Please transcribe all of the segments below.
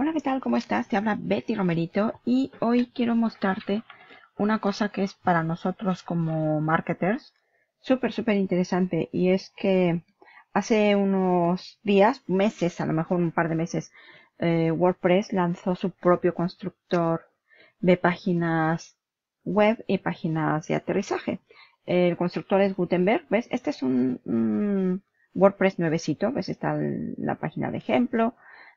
Hola, ¿qué tal? ¿Cómo estás? Te habla Betty Romerito y hoy quiero mostrarte una cosa que es para nosotros como marketers súper interesante, y es que hace unos días, meses, a lo mejor un par de meses, WordPress lanzó su propio constructor de páginas web y páginas de aterrizaje. El constructor es Gutenberg, ¿ves? Este es un WordPress nuevecito, ¿ves? Está la página de ejemplo.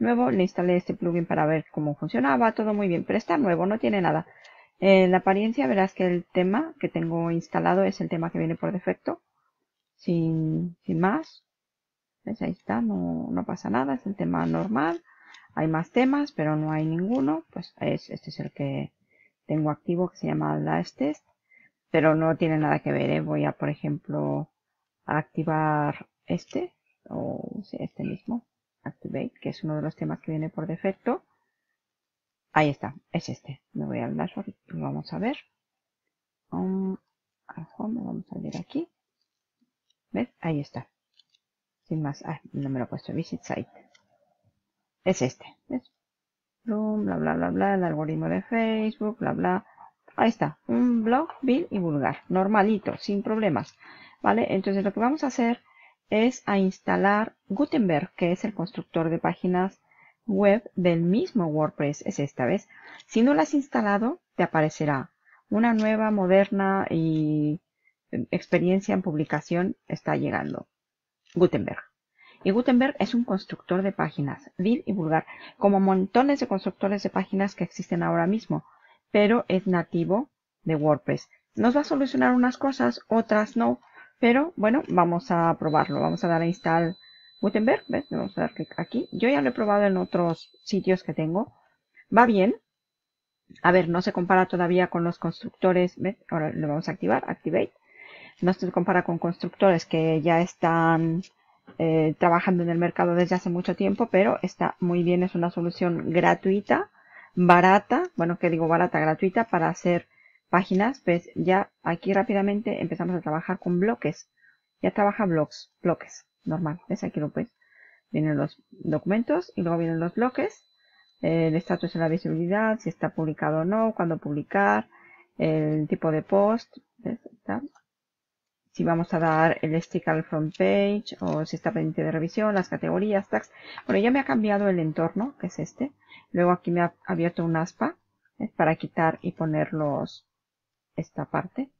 Nuevo, le instalé este plugin para ver cómo funcionaba, todo muy bien, pero está nuevo, no tiene nada. En la apariencia verás que el tema que tengo instalado es el tema que viene por defecto, sin más. ¿Ves? Ahí está, no pasa nada, es el tema normal. Hay más temas, pero no hay ninguno. Pues este es el que tengo activo, que se llama Last Test, pero no tiene nada que ver, ¿eh? Voy a, por ejemplo, a activar este, o sí, este mismo. Activate, que es uno de los temas que viene por defecto. Ahí está, es este. Me voy al dashboard y vamos a ver. A home, vamos a ver aquí. ¿Ves? Ahí está. Sin más. Ah, no me lo he puesto. Visit site. Es este. ¿Ves? Bla, bla, bla, bla. El algoritmo de Facebook, bla, bla. Ahí está. Un blog, vil y vulgar. Normalito, sin problemas. ¿Vale? Entonces lo que vamos a hacer es a instalar Gutenberg, que es el constructor de páginas web del mismo WordPress. Es esta vez. Si no la has instalado, te aparecerá una nueva, moderna y experiencia en publicación está llegando. Gutenberg. Y Gutenberg es un constructor de páginas, vil y vulgar, como montones de constructores de páginas que existen ahora mismo, pero es nativo de WordPress. Nos va a solucionar unas cosas, otras no. Pero bueno, vamos a probarlo. Vamos a dar a install Gutenberg. ¿Ves? Vamos a dar clic aquí. Yo ya lo he probado en otros sitios que tengo. Va bien. A ver, no se compara todavía con los constructores. ¿Ves? Ahora lo vamos a activar. Activate. No se compara con constructores que ya están trabajando en el mercado desde hace mucho tiempo. Pero está muy bien. Es una solución gratuita, barata. Bueno, que digo barata, gratuita para hacer páginas. Pues ya aquí rápidamente empezamos a trabajar con bloques. Ya trabaja bloques, normal. ¿Ves? Aquí lo ves. Vienen los documentos y luego vienen los bloques. El estatus de la visibilidad, si está publicado o no, cuándo publicar, el tipo de post. ¿Ves? Si vamos a dar el stick al front page o si está pendiente de revisión, las categorías, tags. Bueno, ya me ha cambiado el entorno, que es este. Luego aquí me ha abierto un aspa, ¿ves? Para quitar y poner los... esta parte,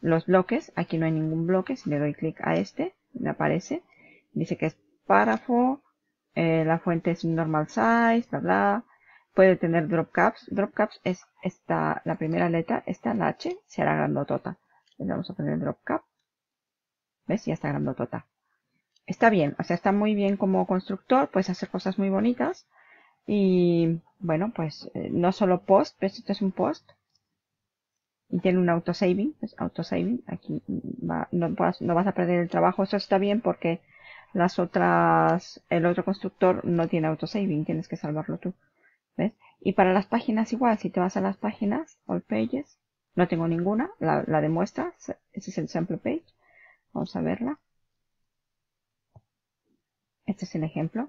los bloques. Aquí no hay ningún bloque. Si le doy clic a este, me aparece, dice que es párrafo, la fuente es normal size, bla bla, puede tener drop caps. Drop caps es esta, la primera letra, esta, la H, se hará grandotota. Entonces vamos a poner drop cap. ¿Ves? Ya está grandotota. Está bien, o sea, está muy bien como constructor, puedes hacer cosas muy bonitas. Y bueno, pues no solo post, pero esto es un post. Y tiene un autosaving, pues autosaving, aquí va, no vas a perder el trabajo. Eso está bien porque las otras, el otro constructor no tiene autosaving, tienes que salvarlo tú. ¿Ves? Y para las páginas igual, si te vas a las páginas, all pages, no tengo ninguna, la de muestra, ese es el sample page, vamos a verla. Este es el ejemplo.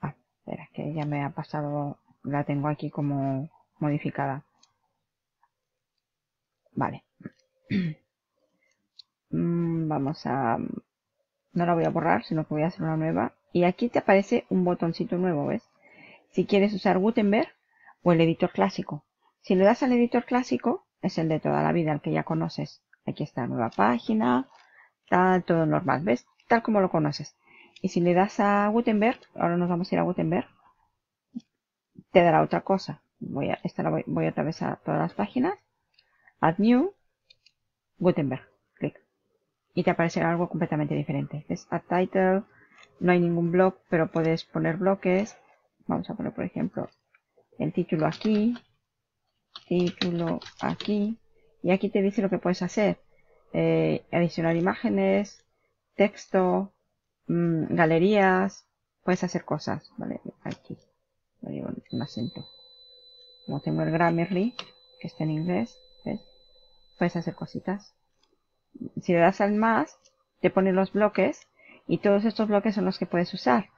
Ah, espera, que ya me ha pasado, la tengo aquí como modificada. Vale, vamos a, no la voy a borrar, sino que voy a hacer una nueva. Y aquí te aparece un botoncito nuevo, ¿ves? Si quieres usar Gutenberg o el editor clásico. Si le das al editor clásico, es el de toda la vida, el que ya conoces. Aquí está, nueva página, tal, todo normal, ¿ves? Tal como lo conoces. Y si le das a Gutenberg, ahora nos vamos a ir a Gutenberg, te dará otra cosa. Voy otra vez a todas las páginas. Add New, Gutenberg, clic. Y te aparecerá algo completamente diferente. Es Add Title, no hay ningún blog, pero puedes poner bloques. Vamos a poner, por ejemplo, el título aquí, y aquí te dice lo que puedes hacer. Adicionar imágenes, texto, galerías, puedes hacer cosas. Vale, aquí, le digo un acento. Como tengo el Grammarly, que está en inglés. ¿Ves? Puedes hacer cositas. Si le das al más, te pone los bloques, y todos estos bloques son los que puedes usar: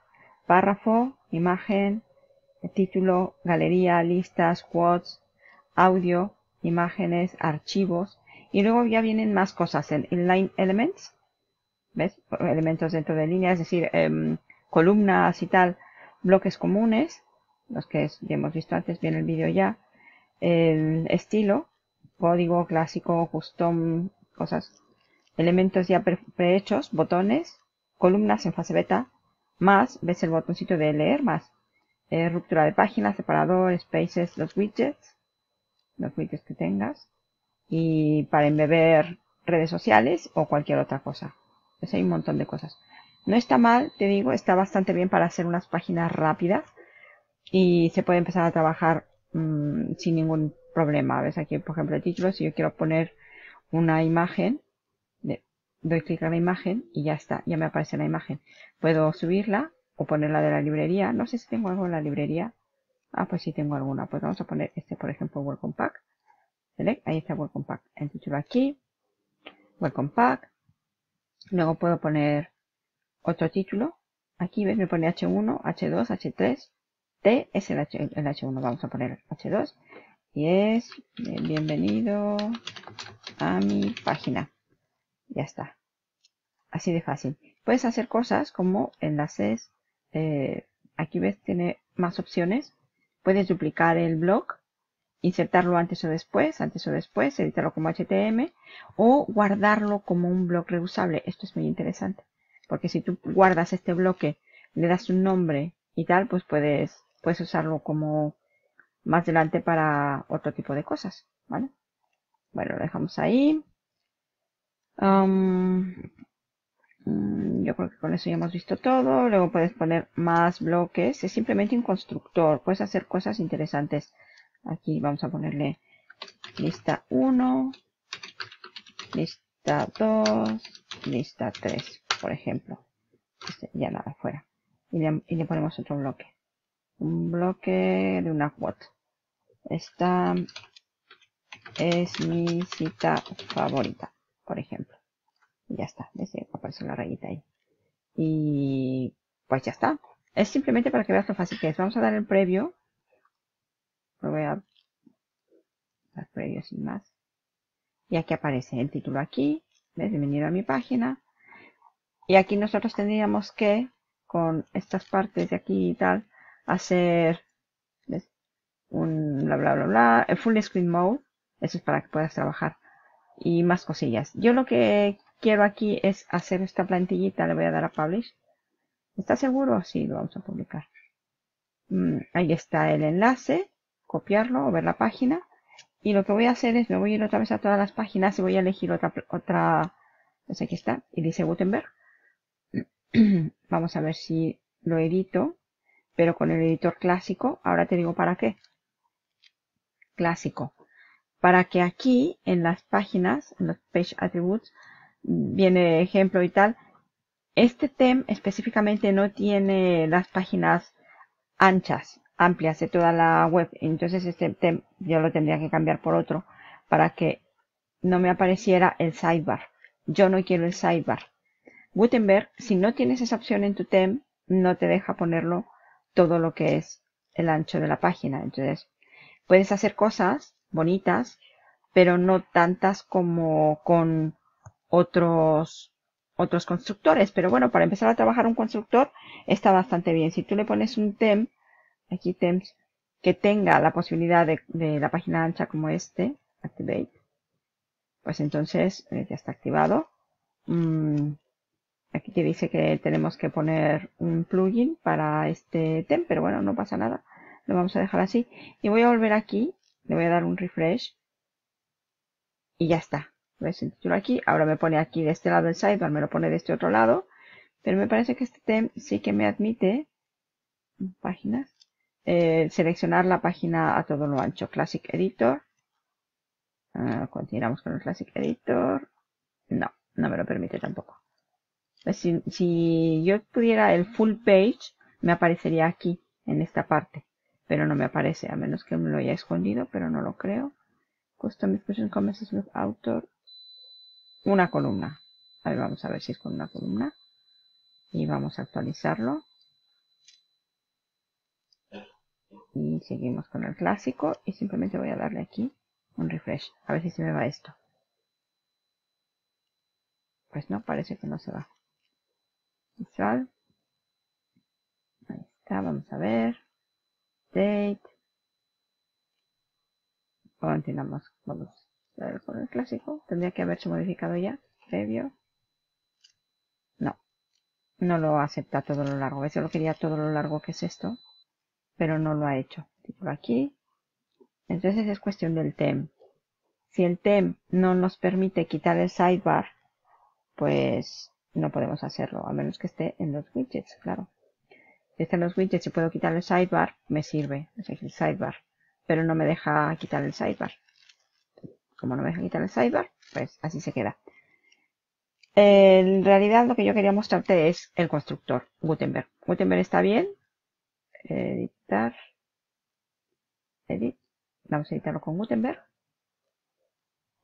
párrafo, imagen, título, galería, listas, quotes, audio, imágenes, archivos. Y luego ya vienen más cosas en inline elements, ¿ves? Elementos dentro de línea, es decir, columnas y tal, bloques comunes, los que ya hemos visto antes, viene el vídeo ya, el estilo, código clásico, custom, cosas, elementos ya prehechos, botones, columnas en fase beta, más, ves el botoncito de leer más, ruptura de página, separador, spaces, los widgets que tengas, y para embeber redes sociales o cualquier otra cosa. Pues hay un montón de cosas. No está mal, te digo, está bastante bien para hacer unas páginas rápidas y se puede empezar a trabajar sin ningún problema. ¿Ves? Aquí, por ejemplo, el título, si yo quiero poner una imagen, doy clic a la imagen y ya está, ya me aparece la imagen. Puedo subirla o ponerla de la librería. No sé si tengo algo en la librería. Ah, pues sí tengo alguna. Pues vamos a poner este, por ejemplo, Welcome Pack. Select, ahí está Welcome Pack. El título aquí, Welcome Pack. Luego puedo poner otro título. Aquí, ¿ves? Me pone H1, H2, H3. T es el H1. Vamos a poner H2. Y es bienvenido a mi página. Ya está. Así de fácil. Puedes hacer cosas como enlaces. Aquí, ¿ves? Tiene más opciones. Puedes duplicar el blog, insertarlo antes o después, editarlo como HTML o guardarlo como un blog reusable. Esto es muy interesante, porque si tú guardas este bloque, le das un nombre y tal, pues puedes usarlo como más adelante para otro tipo de cosas, ¿vale? Bueno, lo dejamos ahí. Yo creo que con eso ya hemos visto todo. Luego puedes poner más bloques. Es simplemente un constructor. Puedes hacer cosas interesantes. Aquí vamos a ponerle lista 1, lista 2, lista 3, por ejemplo. Este, ya nada, fuera. Y le ponemos otro bloque. Un bloque de una quote. Esta es mi cita favorita, por ejemplo. Ya está, aparece la rayita ahí. Y pues ya está. Es simplemente para que veas lo fácil que es. Vamos a dar el previo. Lo voy a dar previo sin más. Y aquí aparece el título aquí. ¿Ves? Bienvenido a mi página. Y aquí nosotros tendríamos que, con estas partes de aquí y tal, hacer, ¿ves? Un bla bla bla bla. El full screen mode. Eso es para que puedas trabajar. Y más cosillas. Yo lo que quiero aquí es hacer esta plantillita. Le voy a dar a publish. ¿Estás seguro? Sí, lo vamos a publicar. Ahí está el enlace. Copiarlo o ver la página. Y lo que voy a hacer es, me voy a ir otra vez a todas las páginas y voy a elegir otra. Pues aquí está. Y dice Gutenberg. Vamos a ver si lo edito. Pero con el editor clásico. Ahora te digo para qué. Clásico. Para que aquí, en las páginas, en los page attributes, viene ejemplo y tal. Este tema específicamente no tiene las páginas anchas, amplias de toda la web. Entonces este tema yo lo tendría que cambiar por otro para que no me apareciera el sidebar. Yo no quiero el sidebar. Gutenberg, si no tienes esa opción en tu tema, no te deja ponerlo todo lo que es el ancho de la página. Entonces puedes hacer cosas bonitas, pero no tantas como con otros constructores. Pero bueno, para empezar a trabajar un constructor está bastante bien. Si tú le pones un temp, aquí temps, que tenga la posibilidad de la página ancha como este, activate, pues entonces ya está activado. Aquí te dice que tenemos que poner un plugin para este temp, pero bueno, no pasa nada. Lo vamos a dejar así. Y voy a volver aquí, le voy a dar un refresh y ya está. ¿Ves? El título aquí, ahora me pone aquí de este lado el sidebar, me lo pone de este otro lado, pero me parece que este tema sí que me admite páginas, seleccionar la página a todo lo ancho. Classic Editor, continuamos con el Classic Editor, no me lo permite tampoco. Si yo tuviera el full page, me aparecería aquí, en esta parte, pero no me aparece, a menos que me lo haya escondido, pero no lo creo. Custom Expression Commences with Author. Una columna. A ver, vamos a ver si es con una columna. Y vamos a actualizarlo. y seguimos con el clásico y simplemente voy a darle aquí un refresh, a ver si se me va esto. Pues no, parece que no se va. Visual. Ahí está, vamos a ver. Date. Continuamos, vamos a ver con el clásico. Tendría que haberse modificado ya, previo. No, no lo acepta todo lo largo. Yo lo quería todo lo largo que es esto, pero no lo ha hecho. Por aquí. Entonces es cuestión del theme. Si el theme no nos permite quitar el sidebar, pues no podemos hacerlo, a menos que esté en los widgets, claro. Si está en los widgets y puedo quitar el sidebar, me sirve, es el sidebar. Pero no me deja quitar el sidebar. Como no me deja quitar el sidebar, pues así se queda. En realidad lo que yo quería mostrarte es el constructor Gutenberg. Gutenberg está bien. Editar. Edit. Vamos a editarlo con Gutenberg.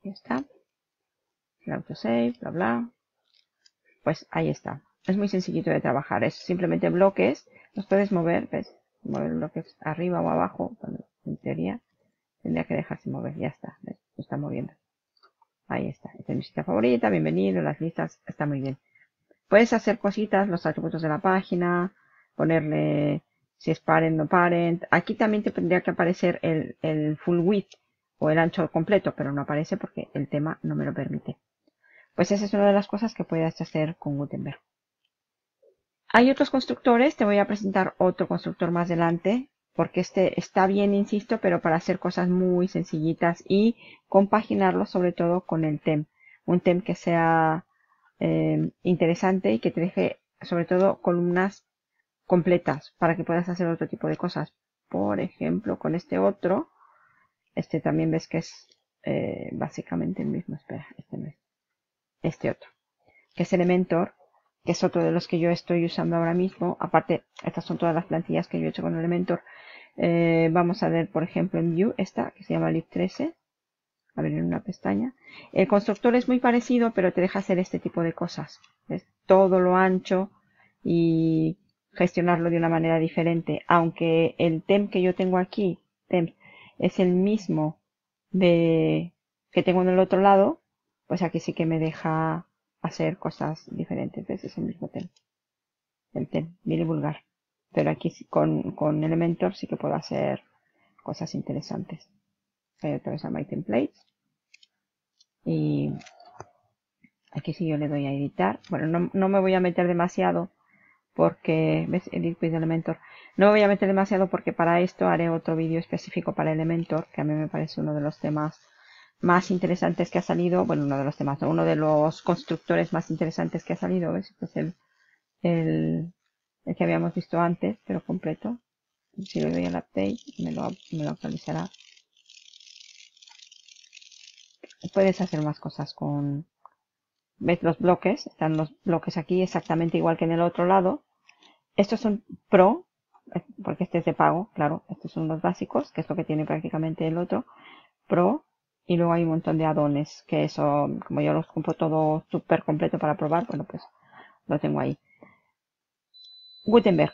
Ya está. El autosave, bla bla. Pues ahí está. Es muy sencillito de trabajar. Es simplemente bloques. Los puedes mover. ¿Ves? Mover bloques arriba o abajo. Cuando en teoría tendría que dejarse mover, ya está, ¿ves? Lo está moviendo, ahí está, esta es mi cita favorita, bienvenido, las listas, está muy bien. Puedes hacer cositas, los atributos de la página, ponerle si es parent o no parent. Aquí también te tendría que aparecer el full width o el ancho completo, pero no aparece porque el tema no me lo permite. Pues esa es una de las cosas que puedes hacer con Gutenberg. Hay otros constructores, te voy a presentar otro constructor más adelante. Porque este está bien, insisto, pero para hacer cosas muy sencillitas y compaginarlo sobre todo con el theme. Un theme que sea interesante y que te deje sobre todo columnas completas para que puedas hacer otro tipo de cosas. Por ejemplo, con este otro, este también ves que es básicamente el mismo. Espera, este no es. Este otro, que es Elementor, que es otro de los que yo estoy usando ahora mismo. Aparte, estas son todas las plantillas que yo he hecho con Elementor. Vamos a ver, por ejemplo, en View, esta que se llama Lib 13. A ver, en una pestaña. El constructor es muy parecido, pero te deja hacer este tipo de cosas. ¿Ves? Todo lo ancho y gestionarlo de una manera diferente. Aunque el theme que yo tengo aquí, theme, es el mismo de que tengo en el otro lado, pues aquí sí que me deja hacer cosas diferentes. ¿Ves? Es el mismo tema. El tema, viene vulgar. Pero aquí con Elementor sí que puedo hacer cosas interesantes. Hay otra vez a My Templates. Y aquí sí yo le doy a editar. Bueno, no me voy a meter demasiado porque... ¿Ves? Edit with Elementor. No me voy a meter demasiado porque para esto haré otro vídeo específico para Elementor, que a mí me parece uno de los temas más interesantes que ha salido. Bueno, uno de los temas, uno de los constructores más interesantes que ha salido. ¿Ves? Este es el que habíamos visto antes, pero completo. Si le doy al update, me lo actualizará. Puedes hacer más cosas con... ¿Ves? Los bloques, están los bloques aquí exactamente igual que en el otro lado. Estos son pro, porque este es de pago, claro. Estos son los básicos, que es lo que tiene prácticamente el otro. Pro. Y luego hay un montón de adones, que eso, como yo los compro todo súper completo para probar, bueno, pues lo tengo ahí. Gutenberg.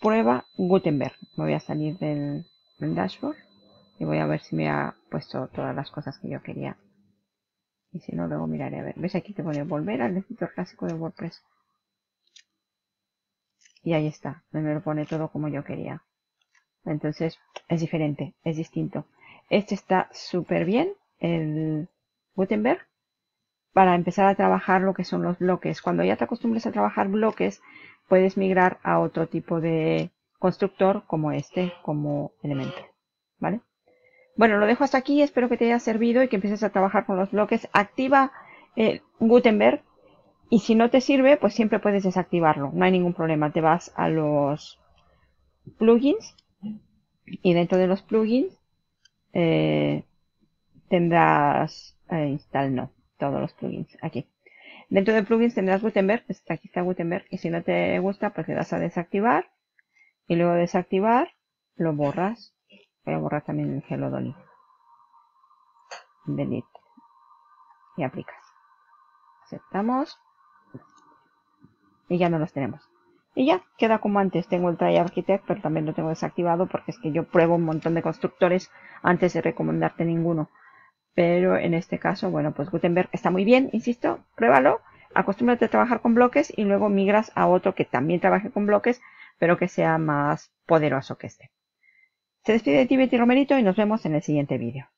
Prueba Gutenberg. Me voy a salir del dashboard y voy a ver si me ha puesto todas las cosas que yo quería. Y si no, luego miraré. A ver, ¿ves? Aquí te pone volver al editor clásico de WordPress. Y ahí está. Me lo pone todo como yo quería. Entonces, es diferente, es distinto. Este está súper bien. El Gutenberg, para empezar a trabajar lo que son los bloques. Cuando ya te acostumbres a trabajar bloques, puedes migrar a otro tipo de constructor como este, como Elementor, ¿vale? Bueno, lo dejo hasta aquí. Espero que te haya servido y que empieces a trabajar con los bloques. Activa Gutenberg y si no te sirve, pues siempre puedes desactivarlo. No hay ningún problema. Te vas a los plugins y dentro de los plugins tendrás install, no, todos los plugins aquí. Dentro de plugins tendrás Gutenberg, pues aquí está Gutenberg, y si no te gusta, pues le das a desactivar, y luego desactivar, lo borras. Voy a borrar también el Hello Dolly. Delete. Y aplicas. Aceptamos. Y ya no los tenemos. Y ya, queda como antes. Tengo el Try Architect, pero también lo tengo desactivado porque es que yo pruebo un montón de constructores antes de recomendarte ninguno. Pero en este caso, bueno, pues Gutenberg está muy bien, insisto, pruébalo. Acostúmbrate a trabajar con bloques y luego migras a otro que también trabaje con bloques, pero que sea más poderoso que este. Se despide de ti, Betty Romerito, y nos vemos en el siguiente vídeo.